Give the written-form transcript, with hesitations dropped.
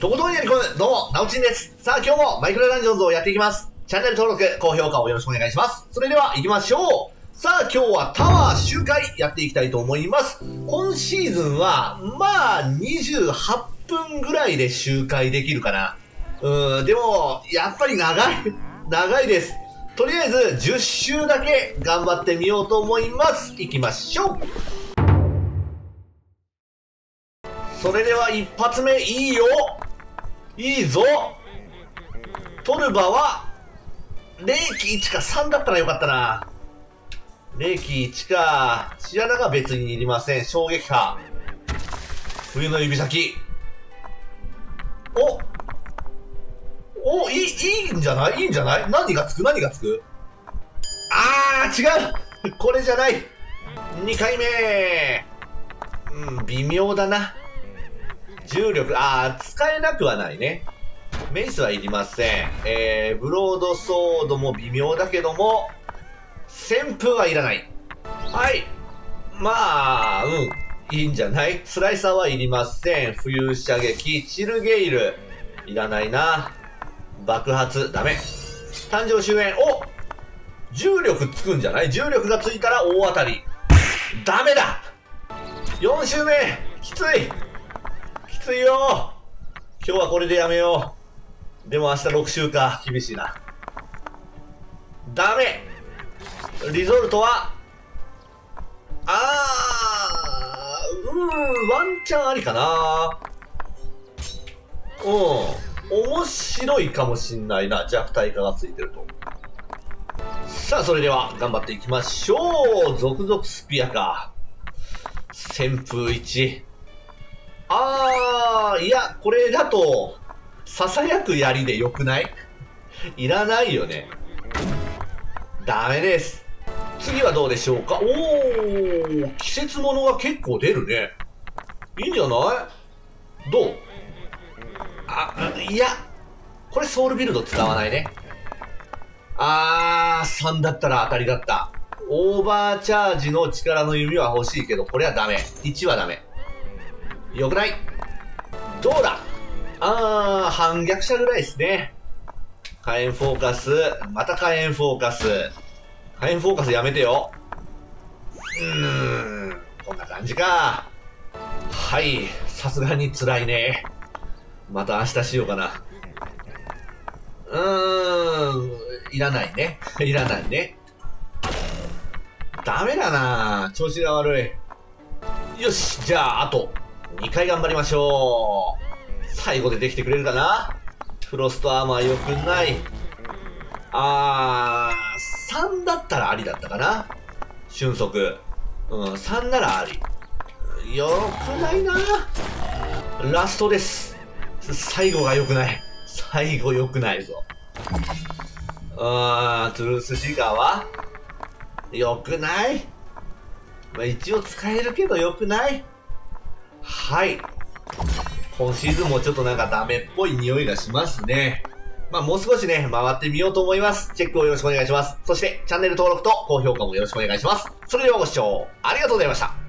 とことんやり込む、どうも、なおちんです。さあ、今日もマイクロダンジョンズをやっていきます。チャンネル登録、高評価をよろしくお願いします。それでは、行きましょう。さあ、今日はタワー周回やっていきたいと思います。今シーズンは、まあ、28分ぐらいで周回できるかな。でも、やっぱり長いです。とりあえず、10周だけ頑張ってみようと思います。行きましょう。それでは一発目、いいよ、いいぞ。トルバは霊気1か3だったらよかったな。霊気1かシアナが別にいりません。衝撃波、冬の指先、いいんじゃない、いいんじゃない。何がつくあー違うこれじゃない。2回目、微妙だな。重力、使えなくはないね。メイスはいりません。ブロードソードも微妙だけども、旋風はいらない。はい。まあ、いいんじゃない。スライサーはいりません。浮遊射撃、チルゲイル、いらないな。爆発、ダメ。誕生終焉、お、重力つくんじゃない。重力がついたら大当たり。ダメだ !4 周目、きついきついよ。今日はこれでやめよう。でも明日6週か。厳しいな。ダメ。リゾルトはワンチャンありかな。面白いかもしんないな。弱体化がついてると。さあ、それでは頑張っていきましょう。続々スピアか。旋風1。いや、これだと、ささやく槍でよくないいらないよね。ダメです。次はどうでしょうか。季節物が結構出るね。いいんじゃない?どう?いや、これソウルビルド使わないね。3だったら当たりだった。オーバーチャージの力の弓は欲しいけど、これはダメ。1はダメ。よくない。どうだ。反逆者ぐらいですね。火炎フォーカス。また火炎フォーカス。火炎フォーカスやめてよ。こんな感じか。はい。さすがに辛いね。また明日しようかな。いらないね。いらないね。ダメだな。調子が悪い。よし。じゃあ、あと。2回頑張りましょう。最後でできてくれるかな。フロストアーマーよくない。3だったらありだったかな。瞬速、3ならあり。よくないな。ラストです。最後がよくない。最後よくないぞ。トゥルースシーカーはよくない。まあ、一応使えるけどよくない。はい。今シーズンもちょっとなんかダメっぽい匂いがしますね。まあもう少しね、回ってみようと思います。チェックをよろしくお願いします。そしてチャンネル登録と高評価もよろしくお願いします。それではご視聴ありがとうございました。